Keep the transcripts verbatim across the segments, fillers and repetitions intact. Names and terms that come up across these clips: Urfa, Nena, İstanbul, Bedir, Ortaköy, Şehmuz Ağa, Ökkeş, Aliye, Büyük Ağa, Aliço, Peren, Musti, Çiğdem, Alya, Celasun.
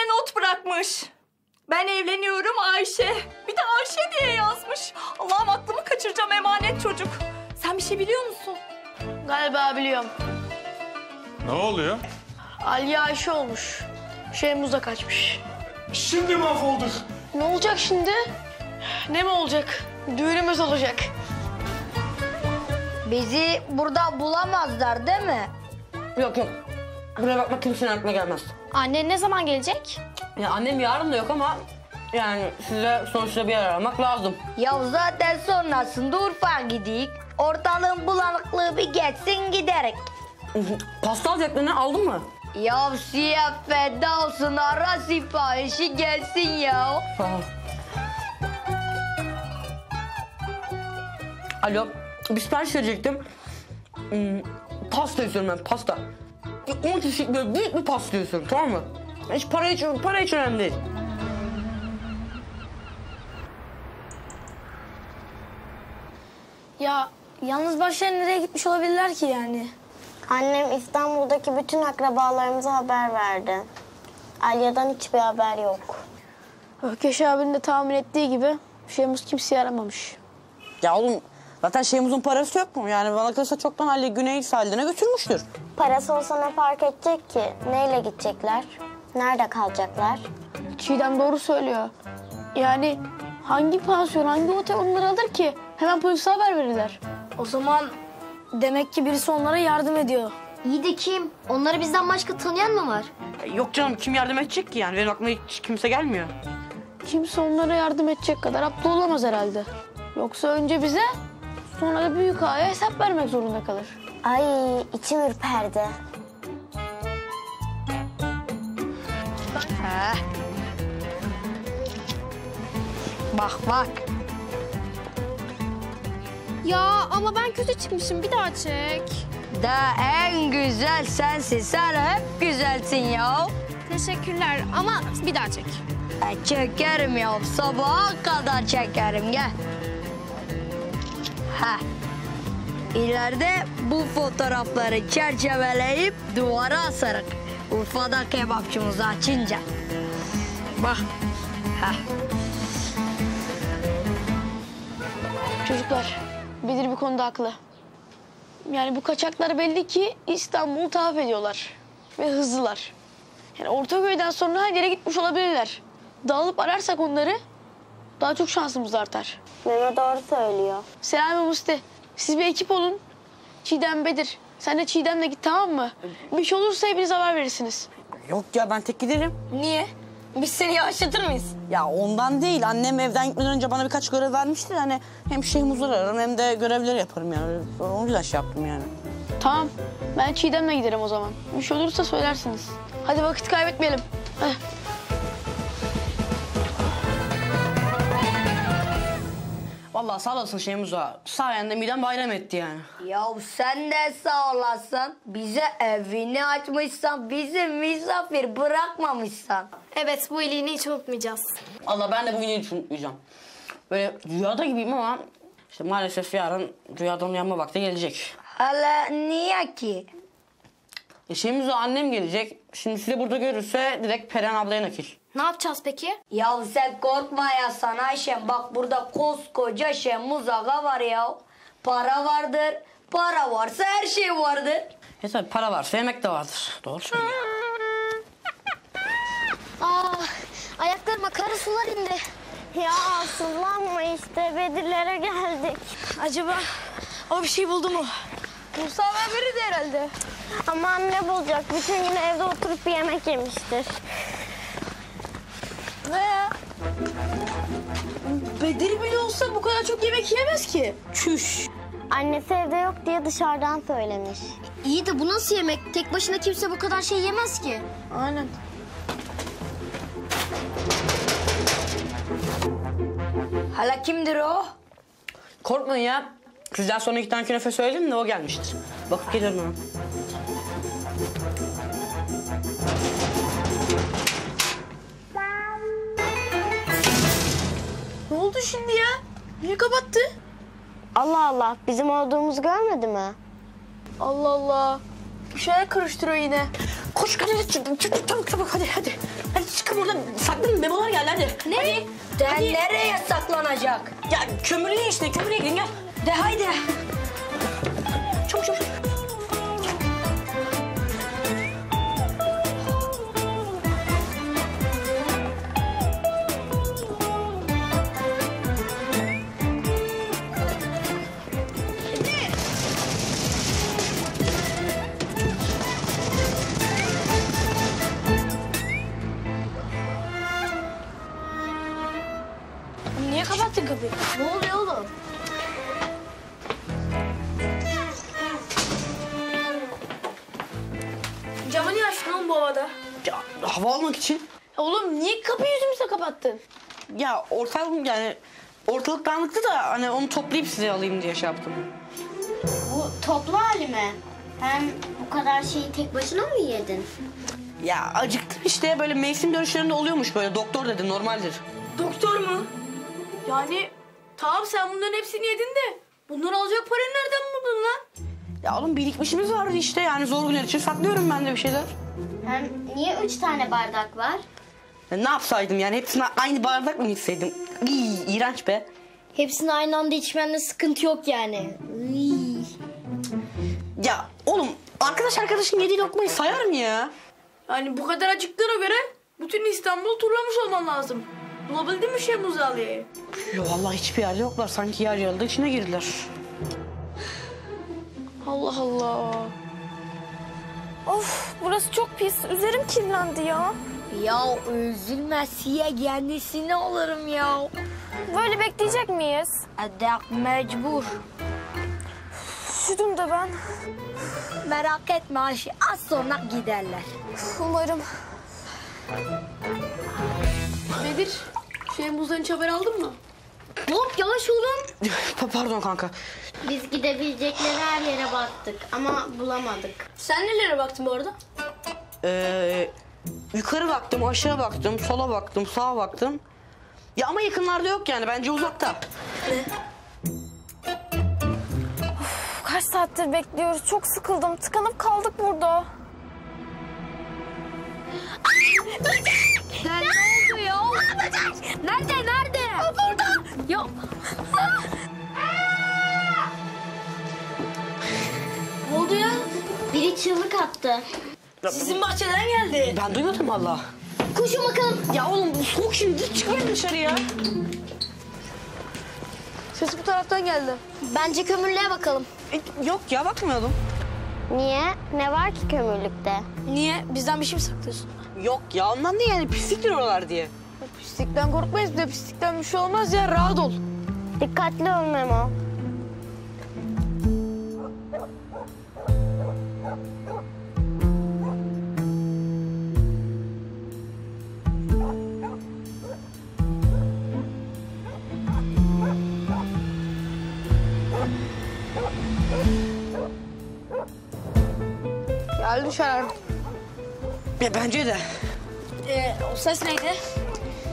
üstüne not bırakmış. Ben evleniyorum Ayşe. Bir de Ayşe diye yazmış. Allah'ım aklımı kaçıracağım, emanet çocuk. Sen bir şey biliyor musun? Galiba biliyorum. Ne oluyor? Aliye Ayşe olmuş. Şehmuz da kaçmış. Şimdi mahvolduk. Ne olacak şimdi? Ne mi olacak? Düğünümüz olacak. Bizi burada bulamazlar değil mi? Yok yok. Buraya bakmak kimsenin aklına gelmez. Annen ne zaman gelecek? Ya annem yarın da yok ama yani size sonuçta bir yer aramak lazım. Ya zaten sonrasında Urfa gideyik. Ortalığın bulanıklığı bir geçsin giderek. Pasta alacaklarını aldın mı? Ya siyah feda olsun, ara siparişi gelsin ya. Tamam. Alo, bir sipariş verecektim. Hmm, pasta istiyorum ben, pasta. on kişilik böyle büyük bir pasta istiyorum, tamam mı? Hiç para hiç, para hiç önemli değil. Ya yalnız başlarına nereye gitmiş olabilirler ki yani? Annem İstanbul'daki bütün akrabalarımıza haber verdi. Alya'dan hiçbir haber yok. Ökkeş abinin de tahmin ettiği gibi Şehmuz kimseyi aramamış. Ya oğlum zaten Şehmuz'un parası yok mu? Yani bana kalırsa çoktan Aliye Güney sahiline götürmüştür. Parası olsa ne fark edecek ki? Neyle gidecekler? Nerede kalacaklar? Çiğdem doğru söylüyor. Yani hangi pansiyon, hangi otel onları alır ki? Hemen polise haber verirler. O zaman demek ki birisi onlara yardım ediyor. İyi de kim? Onları bizden başka tanıyan mı var? Yok canım, kim yardım edecek ki yani? Benim aklıma hiç kimse gelmiyor. Kimse onlara yardım edecek kadar aptal olamaz herhalde. Yoksa önce bize, sonra da Büyük Ağa'ya hesap vermek zorunda kalır. Ay içim ürperdi. Heh. Bak bak. Ya ama ben kötü çıkmışım, bir daha çek. Daha en güzel sensin, sen hep güzelsin ya. Teşekkürler ama bir daha çek. E, çekerim ya, sabaha kadar çekerim, gel. Heh. İleride bu fotoğrafları çerçeveleyip duvara asarık. Urfa'da kebapçımızı açınca. Bak. Heh. Çocuklar, Bedir bir konuda haklı. Yani bu kaçaklar belli ki İstanbul'u tahrip ediyorlar. Ve hızlılar. Yani Ortaköy'den sonra her yere gitmiş olabilirler. Dağılıp ararsak onları daha çok şansımız artar. Nena doğru söylüyor. Selam ve Musti. Siz bir ekip olun. Çiğdem, Bedir. Sen de Çiğdem'le git, tamam mı? Bir şey olursa hepiniz haber verirsiniz. Yok ya, ben tek giderim. Niye? Biz seni yavaşlatır mıyız? Ya ondan değil. Annem evden gitmeden önce bana birkaç görev vermişti. Hani hem Şehmuz'ları ararım hem de görevleri yaparım yani. O yüzden şey yaptım yani. Tamam. Ben Çiğdem'le giderim o zaman. Bir şey olursa söylersiniz. Hadi vakit kaybetmeyelim. Heh. Vallahi sağ olasın Şehmuz Ağa. Sayende midem bayram etti yani. Ya sen de sağ olasın. Bize evini açmışsan, bizi misafir bırakmamışsan. Evet, bu iyiliğini hiç unutmayacağız. Vallahi ben de bu iyiliğini hiç unutmayacağım. Böyle rüyada gibiyim ama işte maalesef yarın rüyadan uyanma vakti gelecek. Hala niye ki? E Şehmuz Ağa annem gelecek. Şimdi sizi burada görürse direkt Peren ablaya nakil. Ne yapacağız peki? Ya sen korkma ya sana Ayşem. Bak burada koskoca Şehmuz Ağa var ya. Para vardır. Para varsa her şey vardır. E tabi para varsa yemek de vardır. Doğru söylüyor. Aa, ayaklarıma kara sular indi. Ya asıllanma işte, Bedirlere geldik. Acaba o bir şey buldu mu? Musa haberi de herhalde. Aman ne bulacak? Bütün gün evde oturup bir yemek yemiştir. Veya Bedir bile olsa bu kadar çok yemek yemez ki. Çüş. Annesi evde yok diye dışarıdan söylemiş. İyi de bu nasıl yemek? Tek başına kimse bu kadar şey yemez ki. Aynen. Hala kimdir o? Korkmayın ya. Sizden sonra iki tane künefe söyledim de o gelmiştir. Bakıp geliyorum ona. Ne oldu şimdi ya? Niye kapattı? Allah Allah, bizim olduğumuzu görmedi mi? Allah Allah. Bir şeyler karıştırıyor yine. Koş hadi, çabuk çabuk çabuk hadi hadi. Hadi çıkın buradan, saklanın, memolar geldi hadi. Ne? Hadi. De hadi. Nereye saklanacak? Ya kömürlüğe işte, kömürlüğe gidin gel. De haydi. Çabuk çabuk. Ne oluyor oğlum? Camı niye açtın oğlum bu havada? Ya, hava almak için. Ya oğlum niye kapıyı yüzümüze kapattın? Ya ortalık yani ortalık dağınıktı da hani onu toplayıp size alayım diye şey yaptım. Bu toplu hali mi? Hem bu kadar şeyi tek başına mı yedin? Ya acıktım işte, böyle mevsim dönüşlerinde oluyormuş böyle, doktor dedi normaldir. Doktor mu? Yani tamam sen bunların hepsini yedin de bunları alacak parayı nereden buldun lan? Ya oğlum birikmişimiz vardı işte, yani zor günler için saklıyorum ben de bir şeyler. Hem niye üç tane bardak var? Ya ne yapsaydım yani, hepsini aynı bardak mı içseydim? İy, iğrenç be. Hepsini aynı anda içmenle sıkıntı yok yani. İy. Ya oğlum arkadaş arkadaşın yediği lokmayı sayar mı ya? Yani bu kadar acıktığına göre bütün İstanbul'u turlamış olman lazım. Bulabildin mi Şehmuz Ağa'yı? Ya vallahi hiçbir yerde yoklar. Sanki yer yarıldı içine girdiler. Allah Allah. Of burası çok pis. Üzerim kirlendi ya. Ya üzülme Siye, kendisini alırım ya. Böyle bekleyecek miyiz? Edek mecbur. Üşüdüm de ben. Merak etme Ayşe. Az sonra giderler. Umarım. Bedir, Şehmuz'dan hiç haber aldın mı? Hop yavaş olun. Pardon kanka. Biz gidebilecekleri her yere baktık ama bulamadık. Sen nelere baktın bu arada? Ee, yukarı baktım, aşağı baktım, sola baktım, sağa baktım. Ya ama yakınlarda yok yani, bence uzakta. Ne? Of, kaç saattir bekliyoruz, çok sıkıldım. Tıkanıp kaldık burada. Sen ne oldu ya? Ne yapacağız? Nerede, nerede? O burada. Yok. Ne oldu ya? Biri çığlık attı. Sizin bahçeden geldi. Ben duymadım valla. Koşun bakalım. Ya oğlum bu soğuk şimdi. Çıkmayın dışarıya. Sesi bu taraftan geldi. Bence kömürlüğe bakalım. E, yok ya bakmıyordum. Niye? Ne var ki kömürlükte? Niye? Bizden bir şey mi saklıyorsun? Yok ya ondan değil yani, pisliktir oralar diye. Pislikten korkmayız da, pislikten bir şey olmaz ya, rahat ol. Dikkatli ol Memo. Gel dışarı. Ya bence de. Ee, o ses neydi?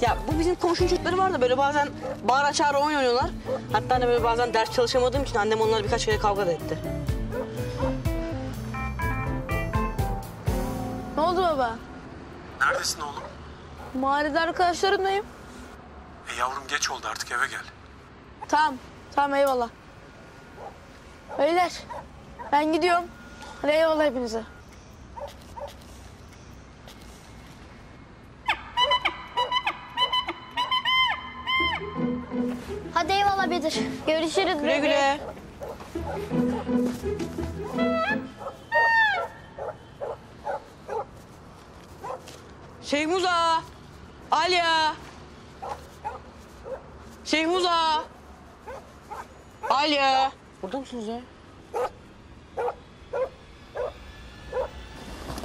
Ya bu bizim komşunun çocukları var da böyle bazen bağıra çağıra oyun oynuyorlar. Hatta hani böyle bazen ders çalışamadığım için annem onlar birkaç kere kavga da etti. Ne oldu baba? Neredesin oğlum? Mahallede arkadaşlarımlayım. E yavrum geç oldu artık, eve gel. Tamam, tamam eyvallah. Beyler, ben gidiyorum. Hadi eyvallah hepinize. Hadi eyvallah Bedir. Görüşürüz. Güle güle. Şehmuz Ağa. Alya. Şehmuz Ağa. Alya. Burada mısınız ya?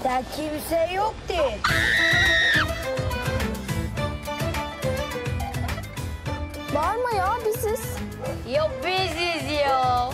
Ya kimse yok değil. Bağırma ya biziz. Ya biziz ya.